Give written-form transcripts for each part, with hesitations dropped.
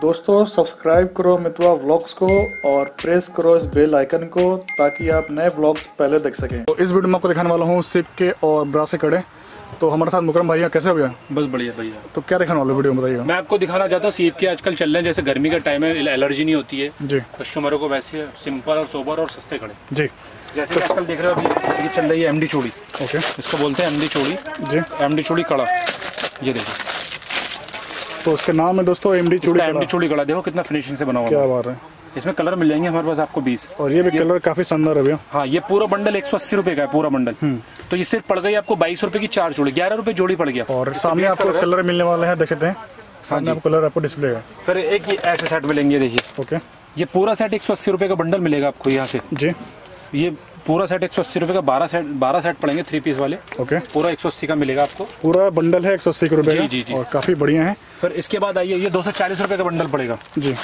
दोस्तों सब्सक्राइब करो मितवा व्लॉग्स को और प्रेस करो इस बेल आइकन को ताकि आप नए व्लॉग्स पहले देख सकें। तो इस वीडियो में आपको दिखाने वाला हूँ सिप के और ब्रा से कड़े। तो हमारे साथ मुकरम भैया, कैसे हो भैया? बस बढ़िया भैया। तो क्या दिखाने वाले वीडियो में बताइए। मैं आपको दिखाना चाहता हूँ सीप के आजकल चल रहे हैं, जैसे गर्मी का टाइम है, एलर्जी नहीं होती है जी कस्टमरों को, वैसे सिंपल और सोबर और सस्ते कड़े जी। जैसे तो आजकल देख रहे हो अभी ये चल रही है एमडी चूड़ी। ओके, इसको बोलते हैं एमडी चूड़ी जी, एमडी चूड़ी कड़ा। ये देखो तो उसके नाम है दोस्तों एमडी चूड़ी कड़ा। एमडी चूड़ी कड़ा देखो कितना फिनिशिंग से बना हुआ है, क्या बात है। इसमें कलर मिल जाएंगे हमारे पास आपको 20। और ये भी कलर काफी शानदार है भैया। हाँ, ये पूरा बंडल 180 रुपए का है, पूरा बंडल। तो ये सिर्फ पड़ गई आपको 22 रुपए की 4 चूड़ी, 11 रुपए जोड़ी पड़ गया। और सामने आपको कलर मिलने वाले हैं, देख सकते हैं सामने आपको कलर आपको डिस्प्ले है। फिर एक ये ऐसे सेट मिलेंगे, देखिए। ओके, ये पूरा सेट 180 रुपए का बंडल मिलेगा आपको यहाँ से जी। ये पूरा सेट 180 रुपए का 12 सेट पड़ेंगे 3 पीस वाले। ओके, पूरा 180 का मिलेगा आपको, पूरा बंडल है 180 रुपए का जी। और काफी बढ़िया है। फिर इसके बाद आइए, ये 240 रुपए का बंडल पड़ेगा जी।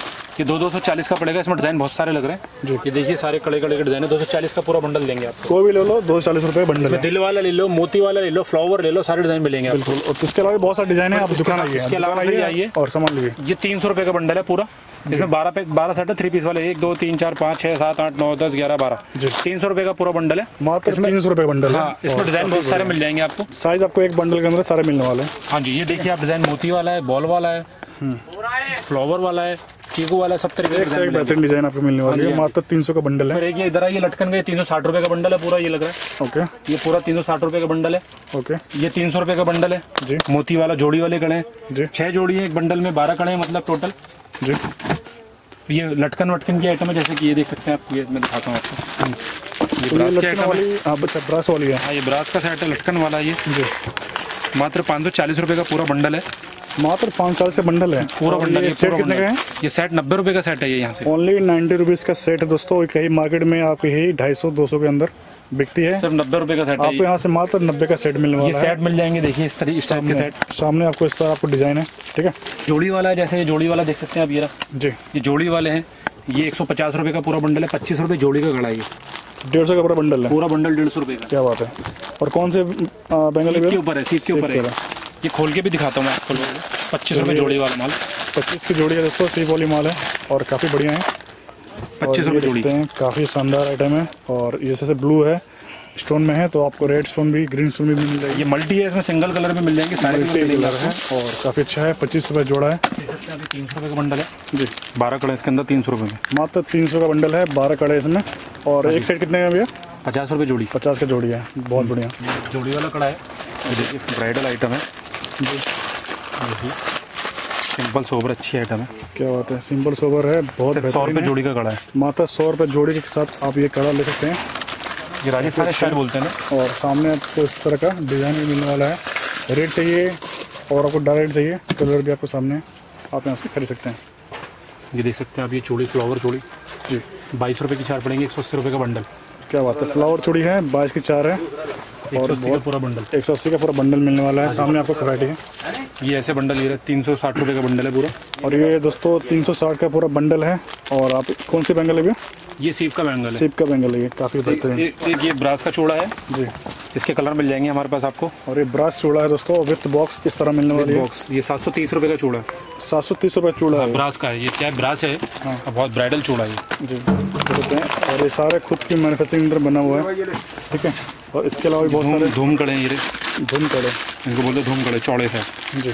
ये 240 का पड़ेगा। इसमें डिजाइन बहुत सारे लग रहे हैं जी। ये देखिए सारे कड़े कड़े के डिजाइन है। 240 का पूरा बंडल देंगे आपको। कोई भी ले लो 240 रुपए बंडल। दिल वाला ले लो, मोती वाला ले लो, फ्लावर ले लो, सारे डिजाइन मिलेंगे बिल्कुल। और इसके अलावा बहुत सारे डिजाइन है, आप दुकान आइए और सामान लीजिए। ये 300 रुपए का बंडल है पूरा। इसमें 12 सेट है 3 पीस वाले। 1 2 3 4 5 6 7 8 9 10 11 12 300 रुपए का पूरा बंडल है। मात्र 300 रुपए बंडल है। इसमें डिजाइन बहुत सारे मिल जाएंगे आपको। साइज आपको एक बंडल के अंदर सारे मिलने वाले हैं। हाँ जी, ये देखिए आप डिजाइन मोती वाला है, बॉल वाला है, फ्लावर वाला है, चीकू वाला, सब तरीके से बेहतरीन डिजाइन आपको मिलने वाली है। मात्र 300 का बंडल है। ये इधर आइए, लटकन का 360 रुपए का बंडल है पूरा, ये लग रहा है। ओके, ये पूरा 360 रुपए का बंडल है। ओके, ये 300 रुपए का बंडल है जी। मोती वाला जोड़ी वाले कड़े हैं जी, 6 जोड़ी है एक बंडल में, 12 कड़े हैं मतलब टोटल जी। ये लटकन वटकन की आइटम है, जैसे कि ये देख सकते हैं आप। ये मैं दिखाता हूँ आपको, ये ब्रास की आइटम है। अच्छा, ब्रास वाली है। हाँ, ये ब्रास का सेट है, लटकन वाला ये जी। मात्र 540 रुपये का पूरा बंडल है। मात्र 540 से बंडल है पूरा बंडल। ये सेट कितने का है? ये सेट 90 रुपये का सेट है। ये यहाँ से ओनली 90 रुपीज़ का सेट है दोस्तों। कहीं मार्केट में आप यही 250-200 के अंदर बिकती है। सिर्फ 90 रुपये का सेट है। आपको यहाँ से मात्र 90 का सेट मिलने वाला है। सेट मिल जाएंगे, देखिए इस तरीके के सेट। सामने आपको इस तरह आपको डिजाइन है, ठीक है। जोड़ी वाला है, जैसे ये जोड़ी वाला देख सकते हैं आप, ये जी। ये जोड़ी वाले हैं। ये 150 रुपये का पूरा बंडल है। 25 रुपये जोड़ी का कड़ा है। 150 का पूरा बंडल है, पूरा बंडल 150 रुपये का। क्या बात है। और कौन से बेंगल के ऊपर है? सीप के ऊपर है। ये खोल के भी दिखाता हूँ मैं आपको। 25 रुपये जोड़ी वाला माल, 25 की जोड़ी है दोस्तों। सीप वाली माल है और काफ़ी बढ़िया है। 25 रुपये जोड़ी हैं, काफ़ी शानदार आइटम है। और जैसे ब्लू है स्टोन में है, तो आपको रेड स्टोन भी, ग्रीन स्टोन भी मिल जाएगी। ये मल्टी है, इसमें सिंगल कलर भी मिल जाएंगे, सारे कलर हैं और काफ़ी अच्छा है। 25 रुपये जोड़ा है। 300 रुपये का बंडल है जी। 12 कड़े इसके अंदर 300 रुपये में। मात्र 300 का बंडल है, 12 कड़े इसमें। और एक सेट कितने का भैया? 50 रुपये जोड़ी। 50 का जोड़ी है, बहुत बढ़िया। जोड़ी वाला कड़ा है, ब्राइडल आइटम है जी। सिंपल सोबर अच्छी आइटम है। क्या बात है, सिंपल सोबर है, बहुत बेहतरीन है। 100 रुपये जोड़ी का कड़ा है। मात्र 100 रुपये जोड़ी के साथ आप ये कड़ा ले सकते हैं। ये राजस्थानी स्टाइल बोलते हैं ना। और सामने आपको इस तरह का डिज़ाइन भी मिलने वाला है। रेड चाहिए और आपको डार्क रेड चाहिए, कलर भी आपको सामने आप यहाँ से खरीद सकते हैं। ये देख सकते हैं आप, ये चूड़ी फ्लावर चूड़ी जी। 22 रुपये की 4 पड़ेंगे। 180 रुपये का बंडल। क्या बात है। फ्लावर चूड़ी है, 22 की 4 है और पूरा बंडल 180 का पूरा बंडल मिलने वाला है। सामने आपको वैरायटी है। ये ऐसे बंडल ये 360 रुपये का बंडल है पूरा। और ये दोस्तों 360 का पूरा बंडल है। और आप कौन सी बैंगल है भैया? ये सीप का बैंगल है। सीप का बैंगल है, काफ़ी बेहतरीन। एक ये ब्रास का चूड़ा है जी। इसके कलर मिल जाएंगे हमारे पास आपको। और ये ब्रास चूड़ा है दोस्तों विथ बॉक्स, इस तरह मिलने वाली बॉक्स। ये 730 रुपये का चूड़ा है। 730 रुपये चूड़ा है, ब्रास का है। ये क्या ब्रास है, बहुत ब्राइडल चूड़ा है जी। और ये सारे खुद की मैनुफेक्चरिंग बना हुआ है, ठीक है। और इसके अलावा बहुत सारे धूम कड़े हैं। ये धूम कड़े, इनको बोलते हैं धूम कड़े, चौड़े से जी।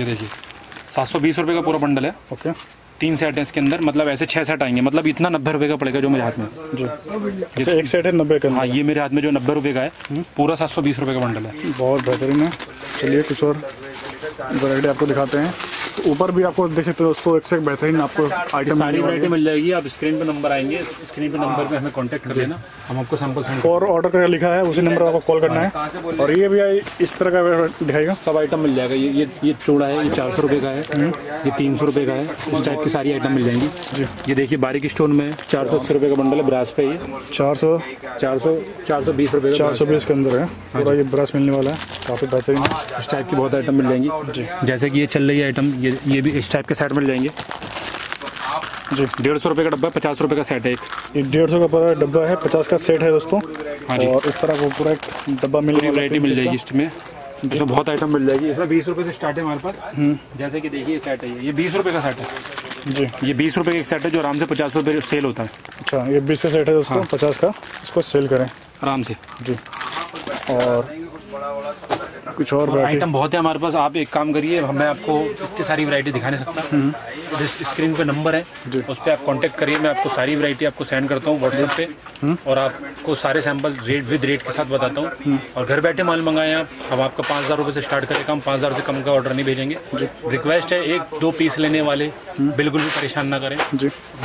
ये देखिए 720 रुपये का पूरा बंडल है। ओके, 3 सेट है इसके अंदर, मतलब ऐसे 6 सेट आएंगे, मतलब इतना 90 रुपये का पड़ेगा जो मेरे हाथ में जी। जैसे एक सेट है 90 का। हाँ, ये मेरे हाथ में जो 90 रुपये का है, पूरा 720 रुपये का बंडल है, बहुत बेहतरीन है। चलिए कुछ और वैरायटी आपको दिखाते हैं। तो ऊपर भी आपको देख सकते हो दोस्तों, एक से एक बेहतरीन आपको आइटम सारी वैरायटी मिल जाएगी। आप स्क्रीन पे नंबर आएंगे, स्क्रीन पे नंबर पे हमें कांटेक्ट कर लेना, हम आपको सैंपल और ऑर्डर करके लिखा है उसी नंबर पर आपको कॉल करना है। और ये भी इस तरह का दिखाएगा, सब आइटम मिल जाएगा। ये चूड़ा है, ये 400 रुपये का है, ये 300 रुपये का है। इस टाइप की सारी आइटम मिल जाएंगी जी। ये देखिए बारीक स्टोन में 480 रुपये का बंडल है। ब्रास पे ये 420 रुपये के अंदर है पूरा। ये ब्रास मिलने वाला है, काफ़ी बेहतरीन। इस टाइप की बहुत आइटम मिल जाएंगी जी। जैसे कि ये चल रही है आइटम, ये भी इस टाइप के सेट मिल जाएंगे जी। 150 रुपये का डब्बा है, 50 रुपये का सेट है। एक 150 का पूरा डब्बा है, 50 का सेट है दोस्तों। और इस तरह वो पूरा एक डब्बा मिल जाएगी इसमें। इसमें बहुत आइटम मिल जाएगी। इसमें 20 रुपये से स्टार्ट है हमारे पास। जैसे कि देखिए सेट है, ये 20 रुपये का सेट है जी। ये 20 रुपये का एक सेट है जो आराम से 50 रुपये का सेल होता है। अच्छा, ये 20 का सेट है दोस्तों, 50 का। इसको सेल करें आराम से जी। और कुछ और आइटम बहुत है हमारे पास। आप एक काम करिए, मैं आपको इतनी सारी वैरायटी दिखा नहीं सकता। जिस स्क्रीन पे नंबर है उस पर आप कांटेक्ट करिए। मैं आपको सारी वैरायटी आपको सेंड करता हूँ व्हाट्सएप पे, और आपको सारे सैंपल रेट विद रेट के साथ बताता हूँ। और घर बैठे माल मंगाएं आप। हम आपका 5,000 रुपये से स्टार्ट करें काम। 5,000 से कम का ऑर्डर नहीं भेजेंगे। रिक्वेस्ट है, 1-2 पीस लेने वाले बिल्कुल भी परेशान ना करें।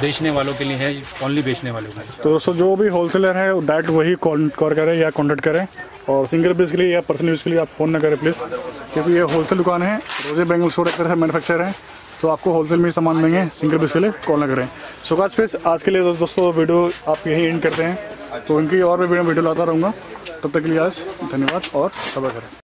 बेचने वालों के लिए है, ओनली बेचने वालों के लिए। तो दोस्तों जो भी होलसेलर है डायरेक्ट वही कॉल करें या कॉन्टेक्ट करें। और सिंगल पीस के लिए या पर्सनल यूज़ के लिए आप फ़ोन ना करें प्लीज़, क्योंकि ये होलसेल दुकान है। रोजे बैंगल स्टोर एक तरह से मैनुफेक्चर है, तो आपको होलसेल में ही सामान देंगे। सिंगल पीस के लिए कॉल ना करें। सो गाइस फिर आज के लिए दोस्तों वीडियो आप यहीं एंड करते हैं। तो उनकी और भी वीडियो लाता रहूँगा। तब तक के लिए आज धन्यवाद और सब्र करें।